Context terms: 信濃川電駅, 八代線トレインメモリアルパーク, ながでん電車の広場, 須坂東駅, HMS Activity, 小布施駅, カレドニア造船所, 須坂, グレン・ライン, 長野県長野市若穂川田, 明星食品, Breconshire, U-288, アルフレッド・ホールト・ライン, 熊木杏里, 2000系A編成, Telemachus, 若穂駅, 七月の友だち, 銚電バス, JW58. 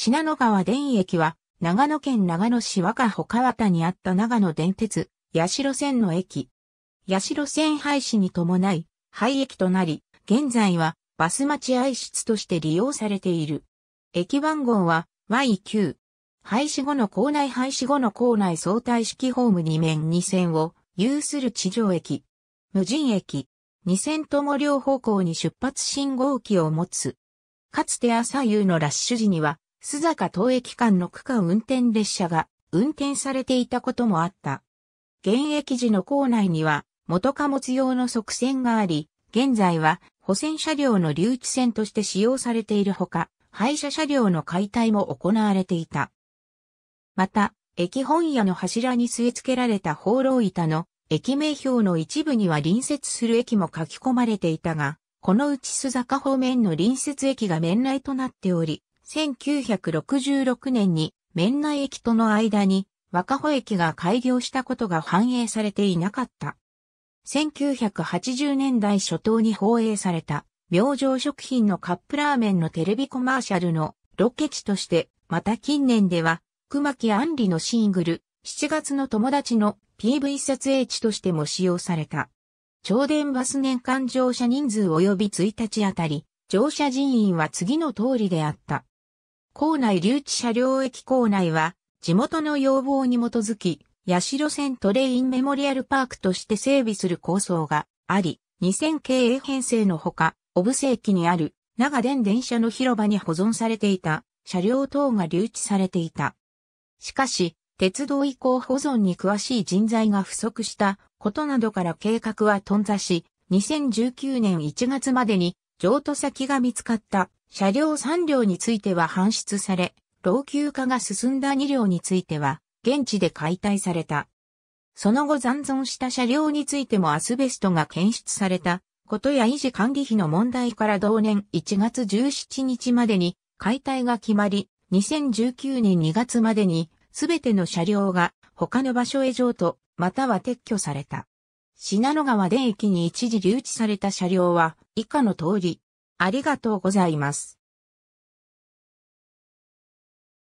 信濃川電駅は、長野県長野市若穂川田にあった長野電鉄、八代線の駅。八代線廃止に伴い、廃駅となり、現在はバス待合室として利用されている。駅番号は Y9。廃止後の構内相対式ホーム2面2線を有する地上駅。無人駅。2線とも両方向に出発信号機を持つ。かつて朝夕のラッシュ時には、須坂東駅間の区間運転列車が運転されていたこともあった。現役時の構内には、元貨物用の側線があり、現在は保線車両の留置線として使用されているほか、廃車車両の解体も行われていた。また、駅本屋の柱に据え付けられた放浪板の駅名標の一部には隣接する駅も書き込まれていたが、このうち須坂方面の隣接駅が免内となっており、1966年に免内駅との間に若穂駅が開業したことが反映されていなかった。1980年代初頭に放映された明星食品のカップラーメンのテレビコマーシャルのロケ地として、また近年では熊木杏里のシングル7月の友達の PV 撮影地としても使用された。銚電バス年間乗車人数及び1日あたり、乗車人員は次の通りであった。構内留置車両駅構内は、地元の要望に基づき、八代線トレインメモリアルパークとして整備する構想があり、2000系編成のほか、小布施駅にある長電電車の広場に保存されていた車両等が留置されていた。しかし、鉄道移行保存に詳しい人材が不足したことなどから計画は頓挫し、2019年1月までに譲渡先が見つかった車両3両については搬出され、老朽化が進んだ2両については現地で解体された。その後残存した車両についてもアスベストが検出されたことや維持管理費の問題から同年1月17日までに解体が決まり、2019年2月までに全ての車両が他の場所へ譲渡または撤去された。信濃川電駅に一時留置された車両は以下の通り。ありがとうございます。